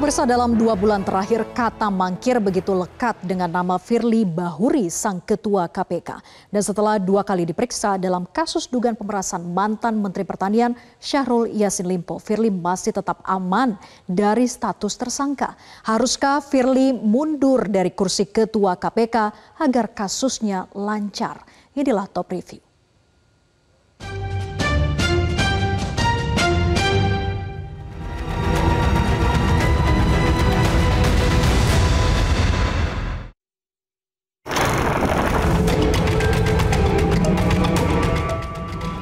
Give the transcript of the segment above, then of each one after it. Pemirsa, dalam 2 bulan terakhir kata mangkir begitu lekat dengan nama Firli Bahuri, sang ketua KPK. Dan setelah 2 kali diperiksa dalam kasus dugaan pemerasan mantan Menteri Pertanian Syahrul Yasin Limpo, Firli masih tetap aman dari status tersangka. Haruskah Firli mundur dari kursi ketua KPK agar kasusnya lancar? Inilah Top Review.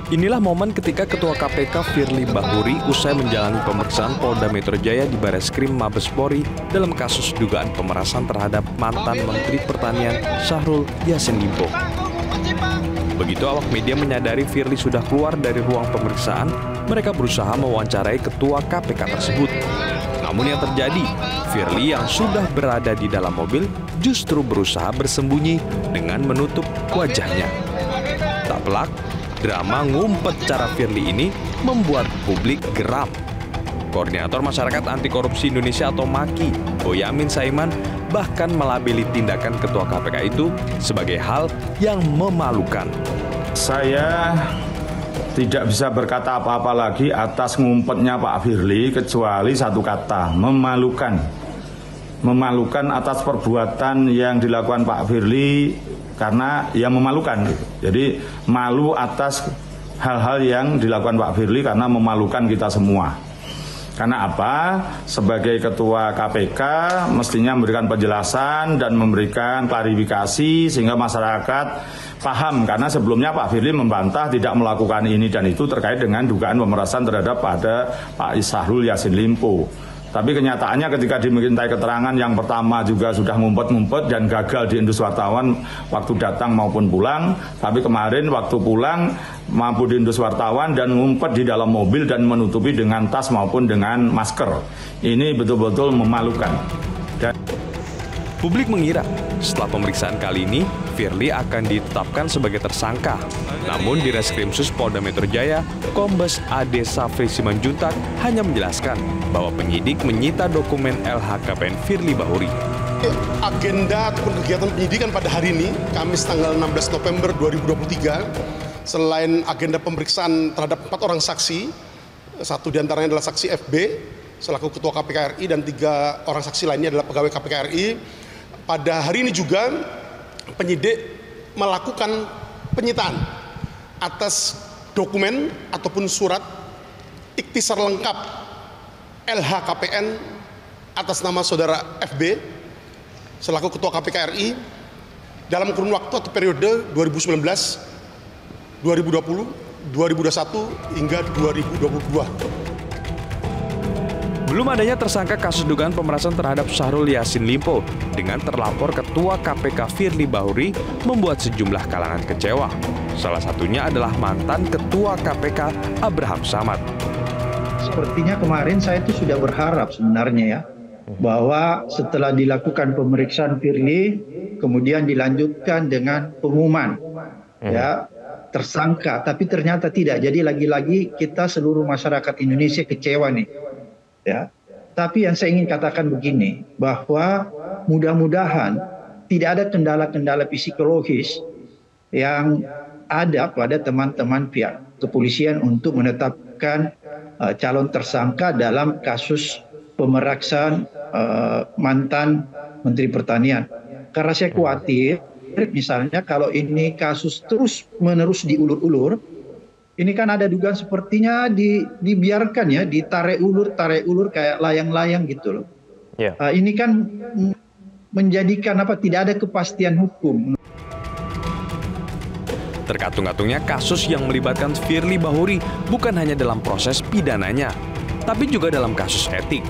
Inilah momen ketika Ketua KPK Firli Bahuri usai menjalani pemeriksaan Polda Metro Jaya di Bareskrim Mabes Polri dalam kasus dugaan pemerasan terhadap mantan Menteri Pertanian Syahrul Yasin Limpo. Begitu awak media menyadari Firli sudah keluar dari ruang pemeriksaan, mereka berusaha mewawancarai Ketua KPK tersebut. Namun yang terjadi, Firli yang sudah berada di dalam mobil justru berusaha bersembunyi dengan menutup wajahnya. Tak pelak, drama ngumpet cara Firli ini membuat publik geram. Koordinator Masyarakat Anti Korupsi Indonesia atau MAKI, Boyamin Saiman, bahkan melabeli tindakan Ketua KPK itu sebagai hal yang memalukan. Saya tidak bisa berkata apa-apa lagi atas ngumpetnya Pak Firli kecuali satu kata, memalukan. Memalukan atas perbuatan yang dilakukan Pak Firli karena yang memalukan. Jadi malu atas hal-hal yang dilakukan Pak Firli karena memalukan kita semua. Karena apa? Sebagai ketua KPK mestinya memberikan penjelasan dan memberikan klarifikasi sehingga masyarakat paham. Karena sebelumnya Pak Firli membantah tidak melakukan ini dan itu terkait dengan dugaan pemerasan terhadap pada Pak Syahrul Yasin Limpo. Tapi kenyataannya ketika dimintai keterangan yang pertama juga sudah ngumpet-ngumpet dan gagal diindus wartawan waktu datang maupun pulang. Tapi kemarin waktu pulang mampu diindus wartawan dan ngumpet di dalam mobil dan menutupi dengan tas maupun dengan masker. Ini betul-betul memalukan. Dan publik mengira setelah pemeriksaan kali ini Firli akan ditetapkan sebagai tersangka. Namun di Reskrimsus Polda Metro Jaya, Kombes Ade Safri Simanjuntak hanya menjelaskan bahwa penyidik menyita dokumen LHKPN Firli Bahuri. Agenda ataupun kegiatan penyidikan pada hari ini, Kamis tanggal 16 November 2023, selain agenda pemeriksaan terhadap 4 orang saksi, 1 diantaranya adalah saksi FB selaku Ketua KPK RI dan 3 orang saksi lainnya adalah pegawai KPK RI. Pada hari ini juga penyidik melakukan penyitaan atas dokumen ataupun surat ikhtisar lengkap LHKPN atas nama saudara FB selaku Ketua KPK RI dalam kurun waktu atau periode 2019, 2020, 2021 hingga 2022. Belum adanya tersangka kasus dugaan pemerasan terhadap Syahrul Yasin Limpo dengan terlapor Ketua KPK Firli Bahuri membuat sejumlah kalangan kecewa. Salah satunya adalah mantan Ketua KPK Abraham Samad. Sepertinya kemarin saya itu sudah berharap sebenarnya ya, bahwa setelah dilakukan pemeriksaan Firli, kemudian dilanjutkan dengan pengumuman ya tersangka. Tapi ternyata tidak. Jadi lagi-lagi kita seluruh masyarakat Indonesia kecewa nih ya. Tapi yang saya ingin katakan begini, bahwa mudah-mudahan tidak ada kendala-kendala psikologis yang ada pada teman-teman pihak kepolisian untuk menetapkan calon tersangka dalam kasus pemerasan mantan Menteri Pertanian. Karena saya khawatir, misalnya kalau ini kasus terus-menerus diulur-ulur, ini kan ada dugaan sepertinya dibiarkan ya, ditarik ulur kayak layang-layang gitu loh. Yeah. Ini kan menjadikan tidak ada kepastian hukum. Terkatung-katungnya kasus yang melibatkan Firli Bahuri bukan hanya dalam proses pidananya, tapi juga dalam kasus etik.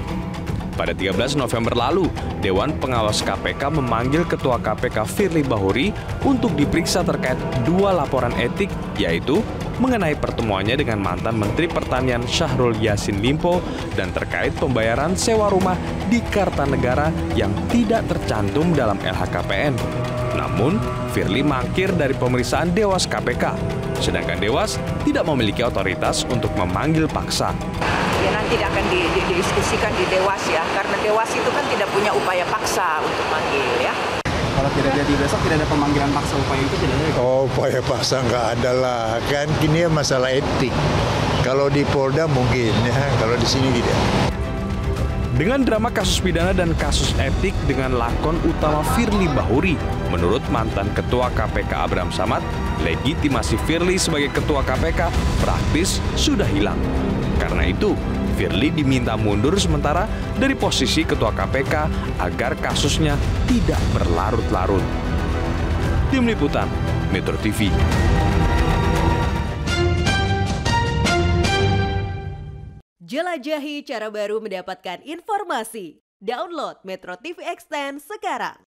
Pada 13 November lalu, Dewan Pengawas KPK memanggil Ketua KPK Firli Bahuri untuk diperiksa terkait 2 laporan etik, yaitu mengenai pertemuannya dengan mantan Menteri Pertanian Syahrul Yasin Limpo dan terkait pembayaran sewa rumah di Kartanegara yang tidak tercantum dalam LHKPN. Namun, Firli mangkir dari pemeriksaan Dewas KPK, sedangkan Dewas tidak memiliki otoritas untuk memanggil paksa. tidak akan didiskusikan di Dewas ya, karena Dewas itu kan tidak punya upaya paksa untuk manggil ya. Kalau tidak jadi besok tidak ada pemanggilan paksa, upaya itu tidak ada. Oh, upaya paksa nggak ada lah, kan ini masalah etik. Kalau di Polda mungkin ya, kalau di sini tidak. Dengan drama kasus pidana dan kasus etik dengan lakon utama Firli Bahuri, menurut mantan Ketua KPK Abraham Samad, legitimasi Firli sebagai Ketua KPK praktis sudah hilang. Karena itu, Firli diminta mundur sementara dari posisi Ketua KPK agar kasusnya tidak berlarut-larut. Tim Liputan, Metro TV. Jelajahi cara baru mendapatkan informasi. Download Metro TV Extend sekarang.